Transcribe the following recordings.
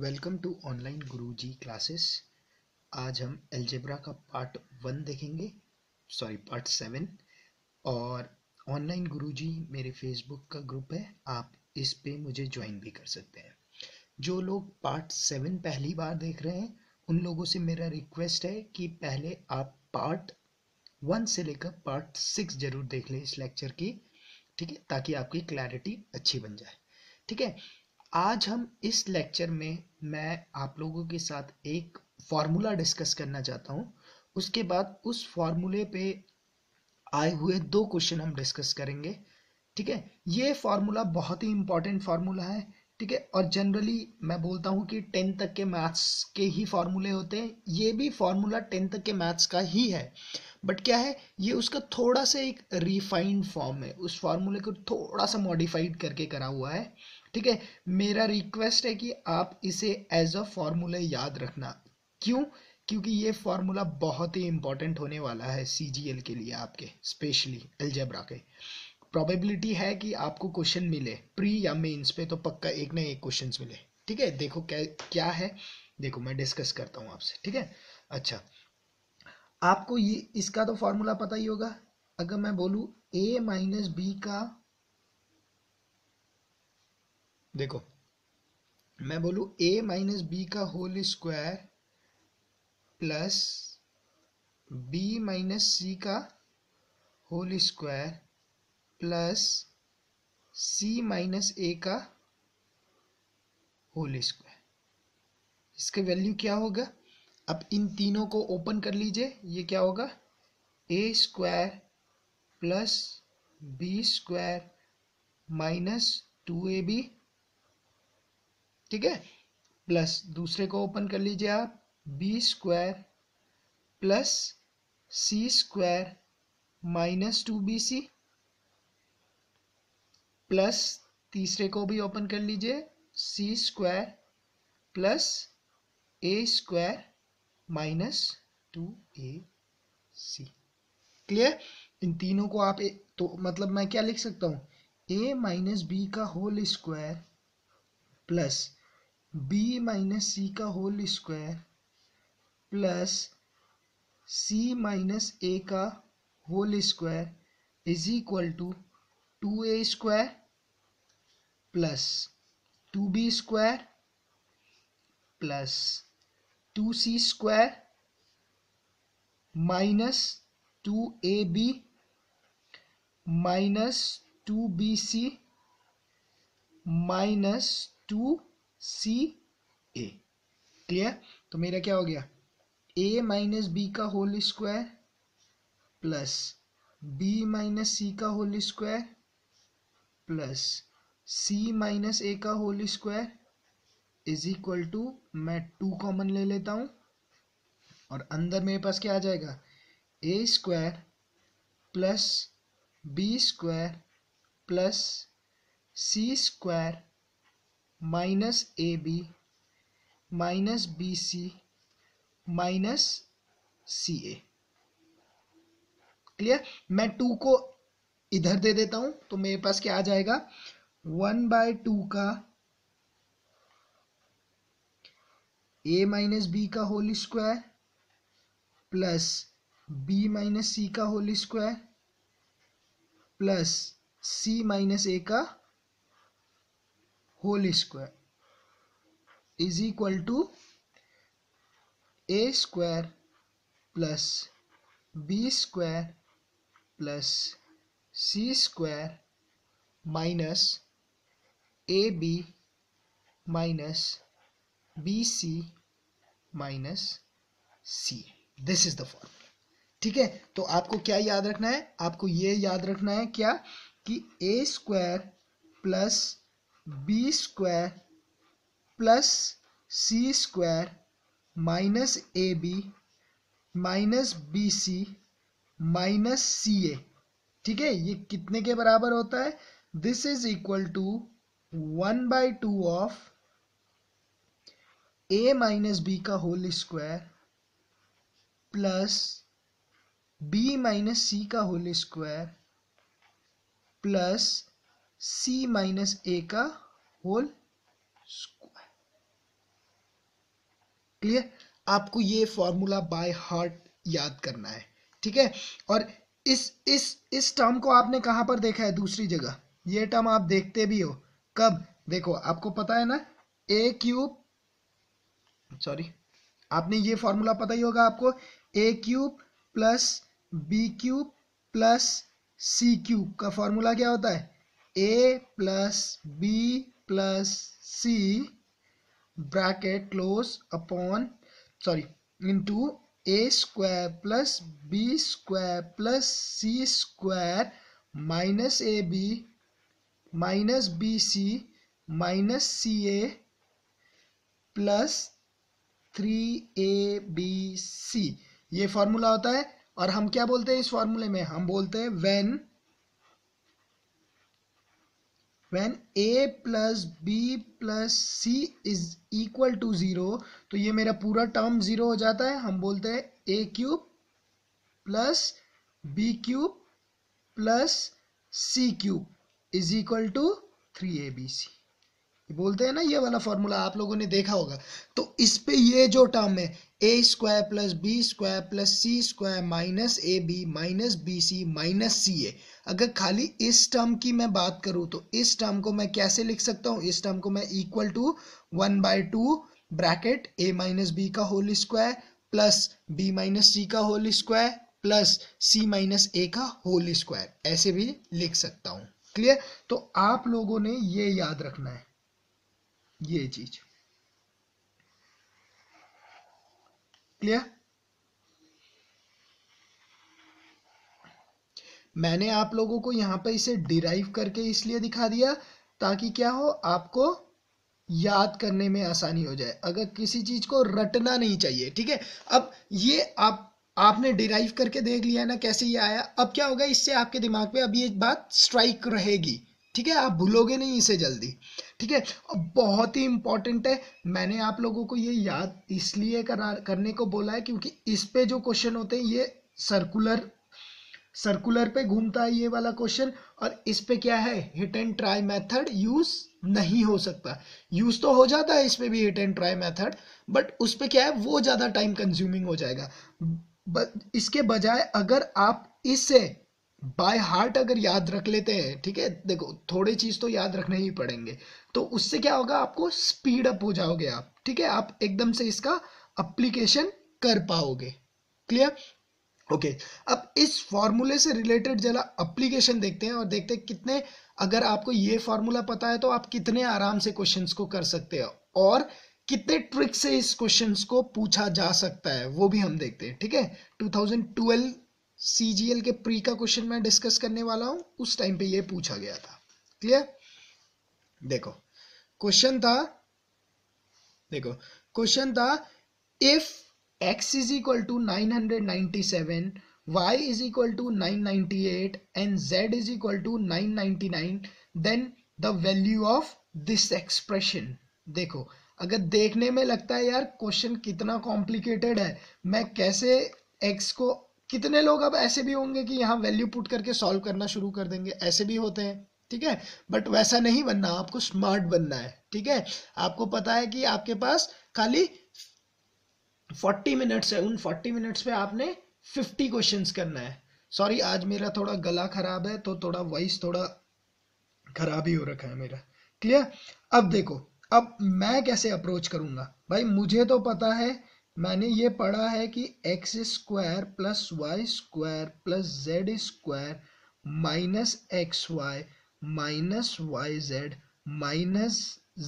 Welcome to online Guru ji classes. आज हम algebra का पार्ट 1 देखेंगे, सॉरी पार्ट 7। और ऑनलाइन गुरु जी मेरे फेसबुक का ग्रुप है, आप इस पे मुझे ज्वाइन भी कर सकते हैं। जो लोग पार्ट 7 पहली बार देख रहे हैं उन लोगों से मेरा रिक्वेस्ट है कि पहले आप पार्ट 1 से लेकर पार्ट 6 जरूर देख लें इस लेक्चर की, ठीक है, ताकि आपकी क्लैरिटी अच्छी बन जाए। ठीक है, आज हम इस लेक्चर में मैं आप लोगों के साथ एक फार्मूला डिस्कस करना चाहता हूं। उसके बाद उस फार्मूले पे आए हुए 2 क्वेश्चन हम डिस्कस करेंगे। ठीक है, ये फार्मूला बहुत ही इंपॉर्टेंट फार्मूला है। ठीक है, और जनरली मैं बोलता हूं कि 10 तक के मैथ्स के ही फार्मूले होते हैं। ये भी फार्मूला 10 तक के मैथ्स का ही है, बट क्या है, ये उसका थोड़ा सा एक रिफाइंड फॉर्म है, उस फार्मूले को थोड़ा सा मॉडिफाइड करके करा हुआ है। ठीक है, मेरा रिक्वेस्ट है कि आप इसे एज अ फार्मूला याद रखना। क्यों? क्योंकि ये फार्मूला बहुत ही इंपॉर्टेंट होने वाला है सीजीएल के लिए, आपके स्पेशली एल्जेब्रा के। प्रोबेबिलिटी है कि आपको क्वेश्चन मिले प्री या मेंस पे, तो पक्का एक ना एक क्वेश्चन मिले। ठीक है, देखो क्या है, देखो मैं डिस्कस करता हूँ आपसे। ठीक है, अच्छा आपको ये इसका तो फॉर्मूला पता ही होगा। अगर मैं बोलूं a माइनस बी का, देखो मैं बोलूं a माइनस बी का whole square plus b minus C का whole square plus c minus a का होल स्क्वायर, इसका वैल्यू क्या होगा? अब इन तीनों को ओपन कर लीजिए, ये क्या होगा, a square plus b square minus 2ab। ठीक है, प्लस दूसरे को ओपन कर लीजिए आप, b square plus c square minus 2bc, plus तीसरे को भी ओपन कर लीजिए c square plus a square minus 2ac। Clear? इन तीनों को आप तो मतलब मैं क्या लिख सकता हूं, a माइनस बी का whole square plus b minus C का whole square plus c minus a का whole square is equal to 2a square plus 2b square plus 2c square minus 2ab minus 2bc minus 2ca। Clear? तो मेरा क्या हो गया, a minus B का whole square plus b minus C का whole square plus c minus a का whole square is equal to, मैं 2 common ले लेता हूँ और अंदर मेरे पास क्या आ जाएगा, a square plus b square plus c square minus ab minus bc minus ca। Clear? मैं 2 को इधर दे देता हूँ तो मेरे पास क्या आ जाएगा, 1/2 का a माइनस बी का whole square plus b minus C का whole square plus c minus a का whole square is equal to a square plus b square plus c square minus a b minus BC minus C. This is the formula. ठीक है, तो आपको क्या याद रखना है, आपको ये याद रखना है क्या, कि a square plus b square plus c square minus ab minus bc minus ca। ठीक है, ये कितने के बराबर होता है, this is equal to 1/2 of a minus B का whole square plus b minus C का whole square plus c minus a का होल स्क्वायर। क्लियर, आपको ये फॉर्मूला बाय हार्ट याद करना है, ठीक है। और इस टर्म को आपने कहाँ पर देखा है? दूसरी जगह। ये टर्म आप देखते भी हो कब? देखो आपको पता है ना ए क्यूब, सॉरी आपने ये फॉर्मूला पता ही होगा आपको, A cube plus B cube plus C cube का फॉर्मूला क्या होता है? A plus B plus C bracket close upon sorry into A square plus B square plus C square minus A B minus B C minus C A plus 3ab c, ये formula होता है। और हम क्या बोलते हैं इस फॉर्मूले में? हम बोलते हैं when a plus B plus C is equal to 0, तो ये मेरा पूरा टर्म 0 हो जाता है। हम बोलते हैं a cube plus B cube plus C cube is equal to 3abc, बोलते हैं ना। ये वाला फॉर्मूला आप लोगों ने देखा होगा। तो इस पे ये जो टर्म है A square plus B square plus C square minus A B minus B C minus C A, अगर खाली इस टर्म की मैं बात करूं तो इस टर्म को मैं कैसे लिख सकता हूं? इस टर्म को मैं equal to 1/2 bracket A minus B का whole square plus B minus C का whole square plus C minus A का होल स्क्वायर ऐसे भी लिख सकता हूँ। क्लियर? तो आप लोगों ने ये याद रखना है ये चीज। क्लियर? मैंने आप लोगों को यहां पे इसे डिराइव करके इसलिए दिखा दिया ताकि क्या हो, आपको याद करने में आसानी हो जाए। अगर किसी चीज को रटना नहीं चाहिए, ठीक है। अब ये आपने डिराइव करके देख लिया ना कैसे ये आया। अब क्या होगा, इससे आपके दिमाग में अब ये बात स्ट्राइक रहेगी, ठीक है। आप भूलोगे नहीं इसे जल्दी, ठीक है। बहुत ही इंपॉर्टेंट है। मैंने आप लोगों को ये याद इसलिए करने को बोला है क्योंकि इस पे जो क्वेश्चन होते हैं ये सर्कुलर पे घूमता है ये वाला क्वेश्चन। और इस पे क्या है, hit and trial method use नहीं हो सकता। यूज तो हो जाता है इस पे भी hit and trial method, but उस पे क्या है वो ज़्यादा टाइम कंज्यूमिंग हो जाएगा। इसके बजाय अगर आप इसे बाय हार्ट अगर याद रख लेते हैं, ठीक है। देखो थोड़े चीज़ तो याद रखने ही पड़ेंगे, तो उससे क्या होगा, आपको स्पीड अप हो जाओगे आप, ठीक है। आप एकदम से इसका एप्लीकेशन कर पाओगे। क्लियर? ओके, अब इस फॉर्मूले से रिलेटेड जरा एप्लीकेशन देखते हैं और देखते हैं कितने, अगर आपको ये फॉर्मूला पता है तो आप कितने आराम से क्वेश्चंस को कर सकते हो और कितने ट्रिक से इस क्वेश्चंस को पूछा जा सकता है वो भी हम देखते हैं, ठीक है। 2012 CGL के प्री का क्वेश्चन मैं डिस्कस करने वाला हूं, उस टाइम पे ये पूछा गया था। क्लियर? देखो क्वेश्चन था, if x is equal to 997 y is equal to 998 and z is equal to 999 then the value of this expression. देखो अगर देखने में लगता है यार क्वेश्चन कितना कॉम्प्लिकेटेड है, मैं कैसे x को, कितने लोग अब ऐसे भी होंगे कि यहाँ वैल्यू पुट करके सॉल्व करना शुरू कर देंगे, ऐसे भी होते हैं, ठीक है। बट वैसा नहीं बनना, आपको स्मार्ट बनना है, ठीक है। आपको पता है कि आपके पास खाली 40 मिनट्स है, उन 40 मिनट्स पे आपने 50 क्वेश्चंस करना है। सॉरी आज मेरा थोड़ा गला खराब है तो थोड़ा वॉइस थोड़ा खराब ही हो रखा है मेरा। क्लियर? अब देखो अब मैं कैसे अप्रोच करूंगा। भाई मुझे तो पता है, मैंने ये पढ़ा है कि X square plus Y square plus Z square minus X Y minus Y Z minus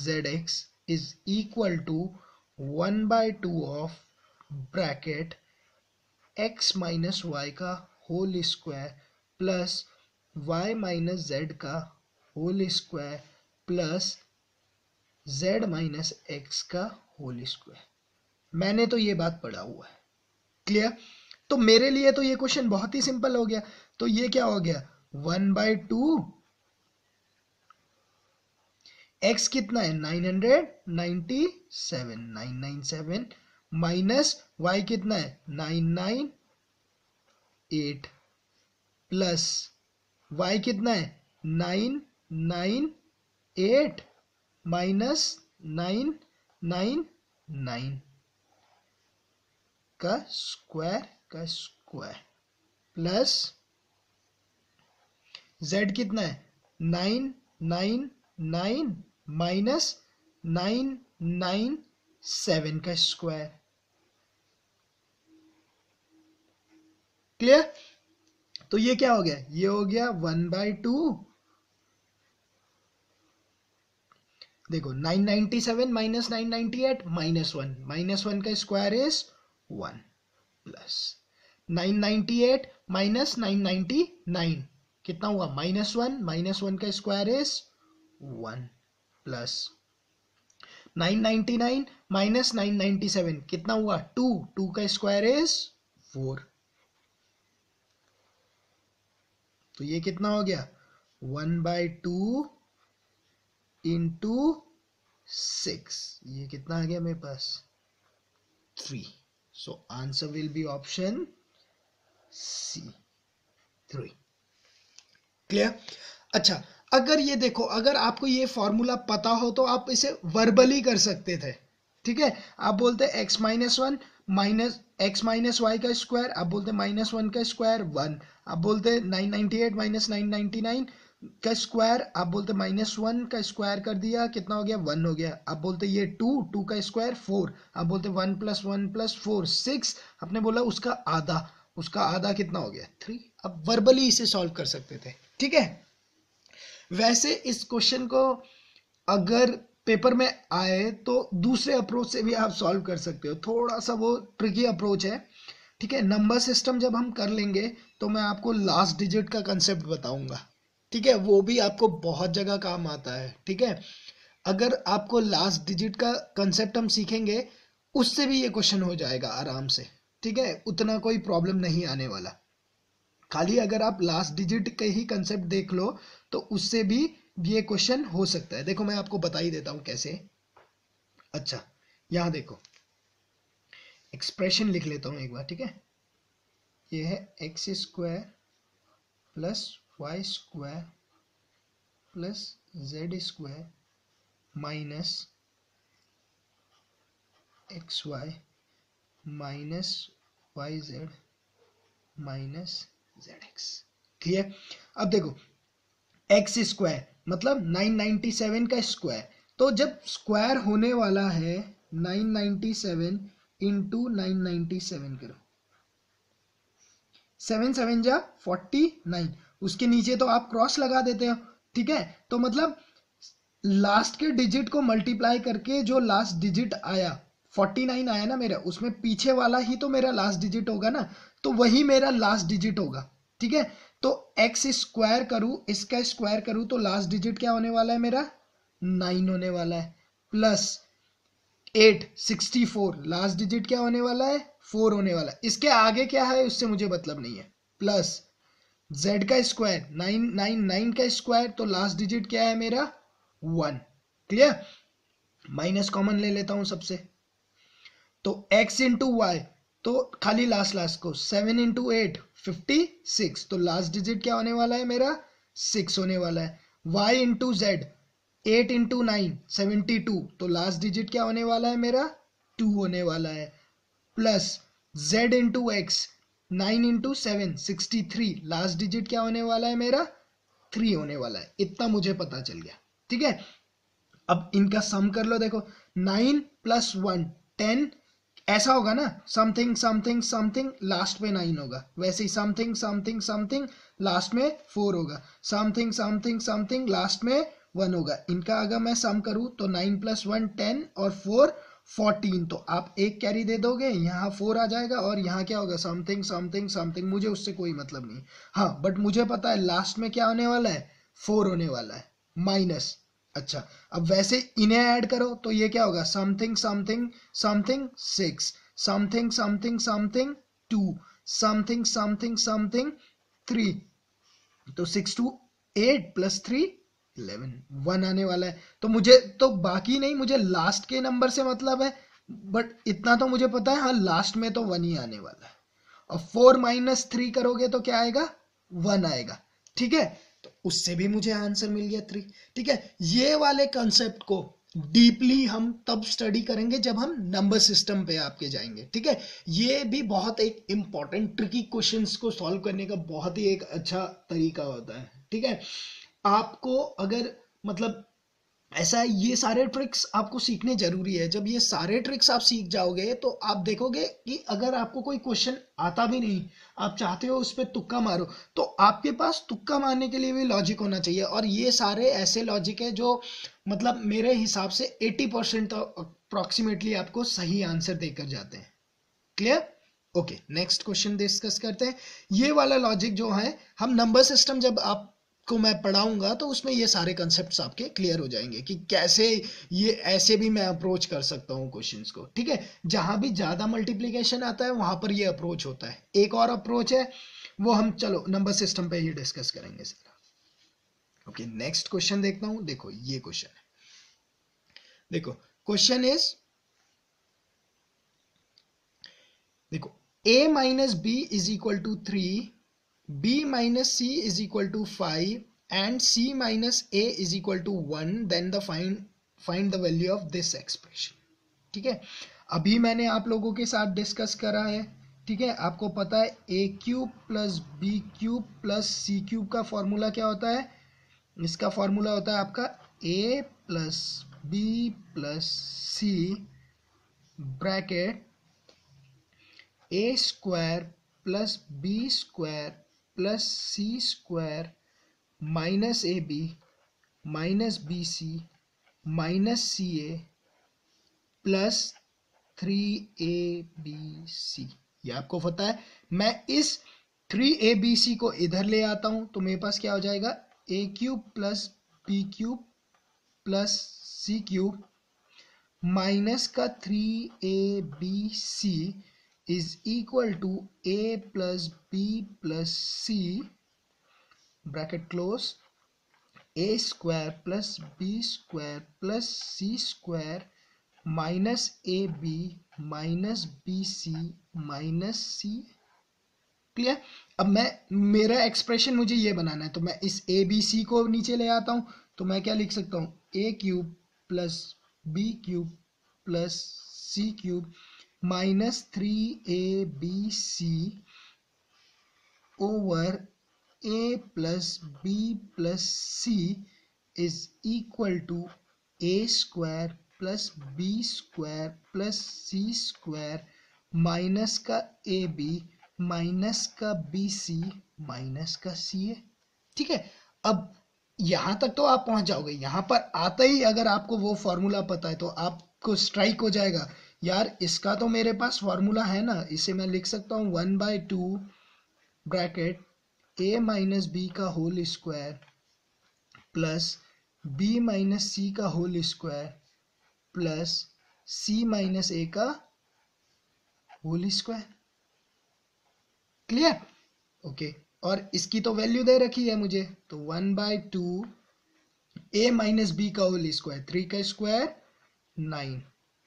Z X is equal to 1/2 of bracket X minus Y का whole square plus Y minus Z का whole square plus Z minus X का whole square. मैंने तो ये बात पढ़ा हुआ है। क्लियर? तो मेरे लिए तो ये क्वेश्चन बहुत ही सिंपल हो गया। तो ये क्या हो गया, 1/2 एक्स कितना है 997 माइनस वाई कितना है 998 प्लस वाई कितना है 998 माइनस 999 का स्क्वायर प्लस z कितना है 999 माइनस 997 का स्क्वायर। क्लियर। तो ये क्या हो गया, ये हो गया 1/2। देखो 997 माइनस 998 माइनस 1, माइनस 1 का स्क्वायर इज 1 प्लस 998 माइनस 999 कितना हुआ माइनस 1, माइनस 1 का स्क्वायर इज 1 प्लस 999 माइनस 997 कितना हुआ 2, 2 का स्क्वायर इज 4। तो ये कितना हो गया 1/2 इंटू 6, ये कितना आ गया मेरे पास 3। So answer will be option C 3। Clear. अच्छा अगर ये देखो, अगर आपको ये फॉर्मूला पता हो तो आप इसे वर्बली कर सकते थे, ठीक है। आप बोलते x minus 1 minus x minus Y का स्क्वायर, आप बोलते माइनस 1 का स्क्वायर 1, आप बोलते 998 माइनस 999 का स्क्वायर, आप बोलते माइनस 1 का स्क्वायर कर दिया कितना हो गया 1 हो गया, आप बोलते ये 2, 2 का स्क्वायर 4, आप बोलते 1 प्लस 4 6, आपने बोला उसका आधा, उसका आधा कितना हो गया 3। अब वर्बली इसे सॉल्व कर सकते थे, ठीक है। वैसे इस क्वेश्चन को अगर पेपर में आए तो दूसरे अप्रोच से भी आप सॉल्व कर सकते हो, थोड़ा सा वो ट्रिकी अप्रोच है, ठीक है। नंबर सिस्टम जब हम कर लेंगे तो मैं आपको लास्ट डिजिट का कंसेप्ट बताऊंगा, ठीक है। वो भी आपको बहुत जगह काम आता है, ठीक है। अगर आपको लास्ट डिजिट का कंसेप्ट हम सीखेंगे उससे भी ये क्वेश्चन हो जाएगा आराम से, ठीक है। उतना कोई प्रॉब्लम नहीं आने वाला, खाली अगर आप लास्ट डिजिट के ही कंसेप्ट देख लो तो उससे भी ये क्वेश्चन हो सकता है। देखो मैं आपको बता ही देता हूं कैसे। अच्छा यहां देखो एक्सप्रेशन लिख लेता हूं एक बार, ठीक है। ये है X square plus Y square plus Z square minus X Y minus Y Z minus Z X. Clear. अब देखो एक्स स्क्वायर मतलब 997 का स्क्वायर, तो जब स्क्वायर होने वाला है 997 इंटू 997 करो 7 जा 49, उसके नीचे तो आप क्रॉस लगा देते हो, ठीक है। तो मतलब लास्ट के डिजिट को मल्टीप्लाई करके जो लास्ट डिजिट आया 49 आया ना मेरा, उसमें पीछे वाला ही तो मेरा लास्ट डिजिट होगा ना, तो वही मेरा लास्ट डिजिट होगा, ठीक है। तो एक्स स्क्वायर करूं, इसका स्क्वायर करूं तो लास्ट डिजिट क्या होने वाला है मेरा 9 होने वाला है प्लस 8 64, लास्ट डिजिट क्या होने वाला है 4 होने वाला है। इसके आगे क्या है उससे मुझे मतलब नहीं है। प्लस जेड का स्क्वायर 999 का स्क्वायर, तो लास्ट डिजिट क्या है मेरा 1। क्लियर। माइनस कॉमन ले लेता हूं सबसे, तो x इंटू वाई तो खाली लास्ट को 7 इंटू 8 56, तो लास्ट डिजिट क्या होने वाला है मेरा 6 होने वाला है। y इंटू जेड 8 इंटू 9 72, तो लास्ट डिजिट क्या होने वाला है मेरा 2 होने वाला है। Plus z into X 9 into 7 63, last digit क्या होने वाला है मेरा 3 होने वाला है। इतना मुझे पता चल गया, ठीक है। अब इनका सम कर लो, देखो 9 प्लस 1 10, ऐसा होगा ना समथिंग समथिंग समथिंग लास्ट में 9 होगा, वैसे ही समथिंग समथिंग समथिंग लास्ट में 4 होगा, समथिंग समथिंग समथिंग लास्ट में 1 होगा। इनका अगर मैं सम करूं तो 9 प्लस 1 10 और 4 14, तो आप एक कैरी दे दोगे, यहाँ 4 आ जाएगा और यहाँ क्या होगा समथिंग समथिंग समथिंग, मुझे उससे कोई मतलब नहीं। हाँ बट मुझे पता है लास्ट में क्या होने वाला है 4 होने वाला है माइनस। अच्छा अब वैसे इन्हें ऐड करो तो ये क्या होगा something something something 6, something something something 2, something something something 3, तो 6 to 8 प्लस 3 11 1 आने वाला है। तो मुझे तो बाकी नहीं, मुझे लास्ट के नंबर से मतलब है, बट इतना तो मुझे पता है हाँ लास्ट में तो 1 ही आने वाला है। और 4 - 3 करोगे तो क्या आएगा 1 आएगा, ठीक है। तो उससे भी मुझे आंसर मिल गया 3, ठीक है। ये वाले कंसेप्ट को डीपली हम तब स्टडी करेंगे जब हम नंबर सिस्टम पे आपके जाएंगे, ठीक है। ये भी बहुत एक इंपॉर्टेंट ट्रिकी क्वेश्चंस को सॉल्व करने का बहुत ही एक अच्छा तरीका होता है, ठीक है। आपको अगर मतलब ऐसा ये सारे ट्रिक्स आपको सीखने जरूरी है। जब ये सारे ट्रिक्स आप सीख जाओगे तो आप देखोगे कि अगर आपको कोई क्वेश्चन आता भी नहीं, आप चाहते हो उस पर तुक्का मारो, तो आपके पास तुक्का मारने के लिए भी लॉजिक होना चाहिए। और ये सारे ऐसे लॉजिक है जो मतलब मेरे हिसाब से 80% अप्रॉक्सीमेटली आपको सही आंसर देकर जाते हैं। Clear? Okay, next question discuss करते हैं। ये वाला लॉजिक जो है, हम नंबर सिस्टम जब आप को मैं पढ़ाऊंगा तो उसमें ये सारे कॉन्सेप्ट्स आपके क्लियर हो जाएंगे कि कैसे ये ऐसे भी मैं अप्रोच कर सकता हूँ क्वेश्चंस को, ठीक है। जहाँ भी ज़्यादा मल्टीप्लिकेशन आता है वहाँ पर ये अप्रोच होता है। एक और अप्रोच है, वो हम चलो नंबर सिस्टम पे ही डिस्कस करेंगे सर। ओके, नेक्स्ट क्वेश्चन देखता हूँ। देखो ये क्वेश्चन है, देखो क्वेश्चन इज, देखो A minus B is equal to 3, b minus c is equal to 5 and c minus a is equal to 1, then the find the value of this expression, ठीक है। अभी मैंने आप लोगों के साथ डिस्कस करा है, ठीक है। आपको पता है A cube plus B cube plus C cube का फॉर्मूला क्या होता है? इसका फॉर्मूला होता है आपका a plus B plus C bracket A square plus B square plus C square minus A B minus B C minus C A plus 3 A B C. ये आपको पता है। मैं इस 3 ए बी सी को इधर ले आता हूँ तो मेरे पास क्या हो जाएगा? A cube plus B cube plus C cube minus का 3 A B C is equal to A plus B plus C bracket close A square plus B square plus C square minus A B minus B C minus C. Clear? अब मैं मेरा expression मुझे ये बनाना है तो मैं इस ए B सी को नीचे ले आता हूँ तो मैं क्या लिख सकता हूँ? A cube plus B cube plus C cube minus 3 A B C over A plus B plus C is equal to A square plus B square plus C square minus का ए बी माइनस का B C minus का C A, ठीक है। अब यहाँ तक तो आप पहुँच जाओगे। यहाँ पर आते ही अगर आपको वो फॉर्मूला पता है तो आपको स्ट्राइक हो जाएगा, यार इसका तो मेरे पास फॉर्मूला है ना, इसे मैं लिख सकता हूँ 1/2 ब्रैकेट ए माइनस बी का whole square plus B minus C का whole square plus C minus A का होल स्क्वायर। क्लियर? ओके, और इसकी तो वैल्यू दे रखी है मुझे, तो 1/2 ए माइनस बी का होल स्क्वायर 3 का square 9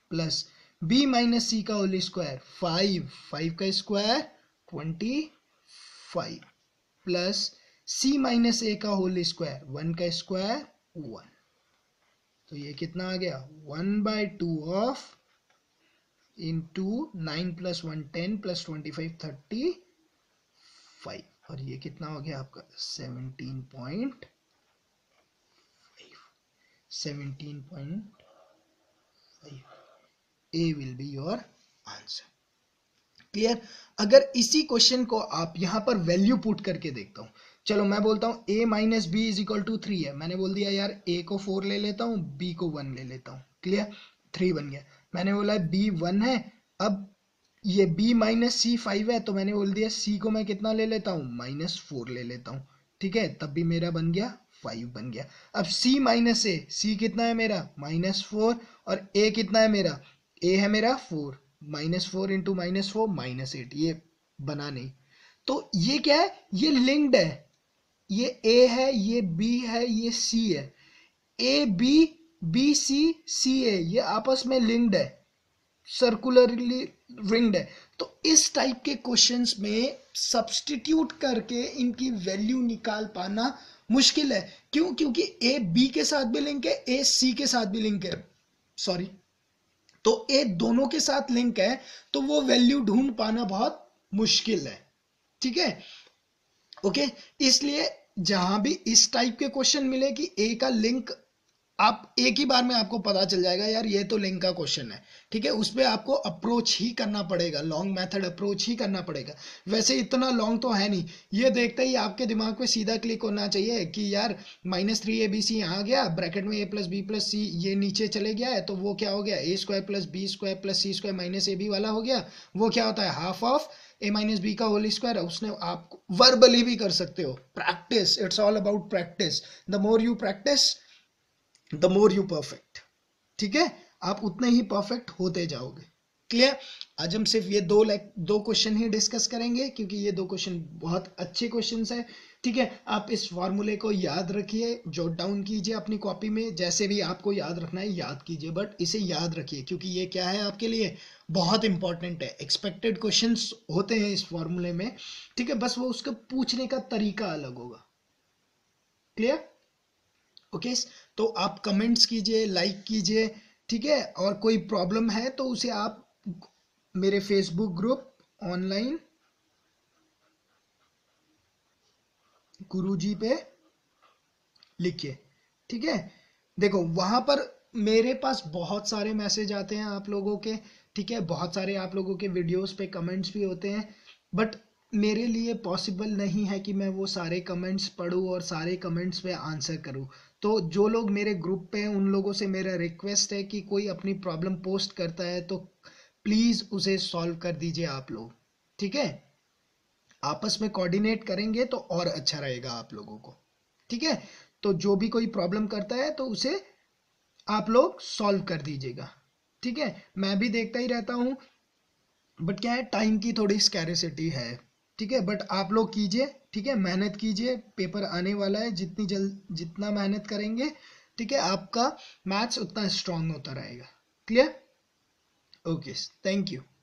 plus b minus C का होल स्क्वायर 5 का square 25 plus c minus A का होल स्क्वायर 1 का स्क्वायर 1। तो ये कितना आ गया? 1/2 ऑफ इंटू 9 + 1 10 + 25 35। और ये कितना हो गया आपका? 17.5। A will be your answer. Clear? अगर इसी क्वेश्चन को आप यहाँ पर वैल्यू पुट करके देखता हूँ, चलो मैं बोलता हूँ a minus B is equal to 3 है, मैंने बोल दिया यार a को 4 ले लेता हूँ, b को 1 ले लेता हूँ। क्लियर? 3 बन गया। मैंने बोला b 1 है, अब ये b माइनस सी 5 है तो मैंने बोल दिया c को मैं कितना ले लेता हूँ? -4 ले लेता हूँ, ठीक है। तब भी मेरा बन गया 5 बन गया। अब c माइनस ए, सी कितना है मेरा? -4 और a कितना है मेरा? ए है मेरा 4, -4 × -4 -8। ये बना नहीं तो ये क्या है? ये लिंक्ड है, ये ए है, ये बी है, ये सी है। ए बी, बी सी, सी ए, ये आपस में लिंक्ड है, सर्कुलरली रिंग्ड है। तो इस टाइप के क्वेश्चंस में सब्स्टिट्यूट करके इनकी वैल्यू निकाल पाना मुश्किल है। क्यों? क्योंकि ए बी के साथ भी लिंक है, ए सी के साथ भी लिंक है, सॉरी, तो ये दोनों के साथ लिंक है, तो वो वैल्यू ढूंढ पाना बहुत मुश्किल है, ठीक है ओके। इसलिए जहां भी इस टाइप के क्वेश्चन मिले कि ए का लिंक, आप एक ही बार में आपको पता चल जाएगा यार ये तो लिंक का क्वेश्चन है, ठीक है, उस पर आपको अप्रोच ही करना पड़ेगा, लॉन्ग मेथड अप्रोच ही करना पड़ेगा। वैसे इतना लॉन्ग तो है नहीं, ये देखते ही आपके दिमाग में सीधा क्लिक होना चाहिए कि यार -3abc यहाँ गया, ब्रैकेट में a+b+c ये नीचे चले गया है, तो वो क्या हो गया, a²+b²+c² -ab वाला हो गया, वो क्या होता है हाफ ऑफ a-b का होल स्क्वायर। उसने आप वर्बली भी कर सकते हो, practice, it's all about practice, the more you practice the more you perfect, ठीक है, आप उतने ही परफेक्ट होते जाओगे, क्लियर। आज हम सिर्फ ये दो क्वेश्चन ही डिस्कस करेंगे क्योंकि ये दो क्वेश्चन बहुत अच्छे क्वेश्चंस है, ठीक है। आप इस फॉर्मूले को याद रखिए, जॉट डाउन कीजिए अपनी कॉपी में, जैसे भी आपको याद रखना है याद कीजिए, बट इसे याद रखिए क्योंकि ये क्या है आपके लिए बहुत इंपॉर्टेंट है। एक्सपेक्टेड क्वेश्चंस होते हैं इस फॉर्मूले में, ठीक है, बस वो उसका पूछने का तरीका अलग होगा, क्लियर ओके। तो आप कमेंट्स कीजिए, लाइक कीजिए, ठीक है, और कोई प्रॉब्लम है तो उसे आप मेरे फेसबुक ग्रुप ऑनलाइन गुरुजी पे लिखिए, ठीक है। देखो वहां पर मेरे पास बहुत सारे मैसेज आते हैं आप लोगों के, ठीक है, बहुत सारे आप लोगों के वीडियोस पे कमेंट्स भी होते हैं, बट मेरे लिए पॉसिबल नहीं है कि मैं वो सारे कमेंट्स पढूं और सारे कमेंट्स पे आंसर करूं। तो जो लोग मेरे ग्रुप पे हैं उन लोगों से मेरा रिक्वेस्ट है कि कोई अपनी प्रॉब्लम पोस्ट करता है तो प्लीज़ उसे सॉल्व कर दीजिए आप लोग, ठीक है, आपस में कोऑर्डिनेट करेंगे तो और अच्छा रहेगा आप लोगों को, ठीक है। तो जो भी कोई प्रॉब्लम करता है तो उसे आप लोग सॉल्व कर दीजिएगा, ठीक है। मैं भी देखता ही रहता हूँ, बट क्या है टाइम की थोड़ी स्कैरसिटी है, ठीक है, बट आप लोग कीजिए, ठीक है, मेहनत कीजिए, पेपर आने वाला है, जितना मेहनत करेंगे, ठीक है, आपका मैथ्स उतना स्ट्रांग होता रहेगा, क्लियर ओके, थैंक यू।